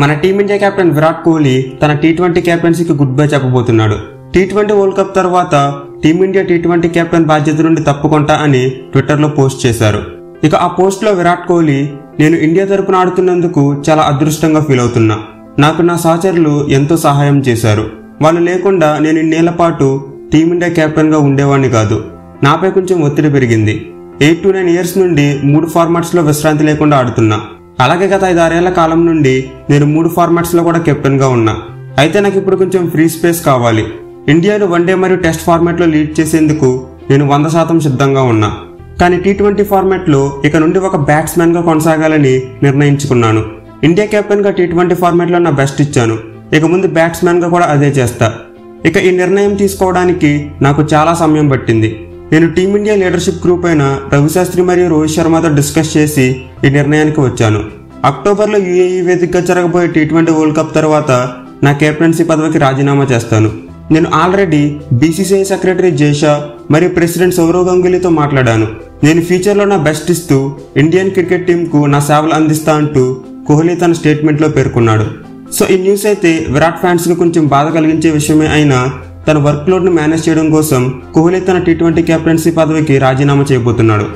మన team India captain Virat Kohli తన టీ20 కెప్టెన్సీకి గుడ్ బై చెప్పబోతున్నాడు. టీ20 వరల్డ్ కప్ తర్వాత టీమిండియా టీ20 కెప్టెన్ బాధ్యత నుండి తప్పుకుంటా అని ట్విట్టర్లో పోస్ట్ చేశారు. ఇక ఆ పోస్ట్లో విరాట్ కోహ్లీ, నేను ఇండియా తరపున ఆడుతున్నందుకు చాలా అదృష్టంగా ఫీల్ అవుతున్నా. నాకు నా సహచరులు ఎంతో సహాయం చేశారు. వాళ్ళు లేకుండా నేను ఇన్నేళ్ల పాటు టీమిండియా కెప్టెన్గా ఉండేవాడిని కాదు. నాపై కొంచెం ఒత్తిడి పెరిగింది. 8 to 9 years నుండి 3 ఫార్మాట్స్లో విశ్రాంతి లేకుండా ఆడుతున్నా. అలాగే గత 5-6 ఏళ్ల కాలం నుండి నేను 3 ఫార్మాట్స్లో కూడా కెప్టెన్గా ఉన్నా. అయితే నాకు ఇప్పుడు కొంచెం ఫ్రీ స్పేస్ కావాలి. ఇండియాను వన్డే మరియు టెస్ట్ ఫార్మాట్లో లీడ్ చేసేందుకు నేను 100% సిద్ధంగా ఉన్నా. కానీ టీ20 ఫార్మాట్లో ఇక నుండి ఒక బ్యాట్స్మెన్గా కొనసాగాలని నిర్ణయించుకున్నాను. ఇండియా కెప్టెన్గా టీ20 ఫార్మాట్లో నా బెస్ట్ ఇచ్చాను. ఇక ముందు బ్యాట్స్మెన్గా కూడా అదే చేస్తా. ఇక ఈ నిర్ణయం తీసుకోవడానికి నాకు చాలా సమయం పట్టింది. నేను టీమిండియా లీడర్షిప్ గ్రూప్ అయిన రవిశాస్త్రి మరియు రోహిత్ శర్మతో డిస్కస్ చేసి ఈ నిర్ణయానికి వచ్చాను. అక్టోబర్లో యూఏఈ వేదికగా జరగబోయే టీ20 వరల్డ్ కప్ తర్వాత నా కెప్టెన్సీ పదవికి రాజీనామా చేస్తాను. నేను ఆల్రెడీ బీసీసీఐ సెక్రటరీ జేషా మరియు ప్రెసిడెంట్ సౌరవ్ గంగులీతో మాట్లాడాను. నేను ఫ్యూచర్లో నా బెస్ట్ ఇస్తూ ఇండియన్ క్రికెట్ టీంకు నా సేవలు అందిస్తా అంటూ కోహ్లీ తన స్టేట్మెంట్లో పేర్కొన్నాడు. సో ఈ న్యూస్ అయితే విరాట్ ఫ్యాన్స్కి కొంచెం బాధ కలిగించే విషయమే. అయినా తన వర్క్లోడ్ను మేనేజ్ చేయడం కోసం కోహ్లీ తన టీ20 కెప్టెన్సీ పదవికి రాజీనామా చేయబోతున్నాడు.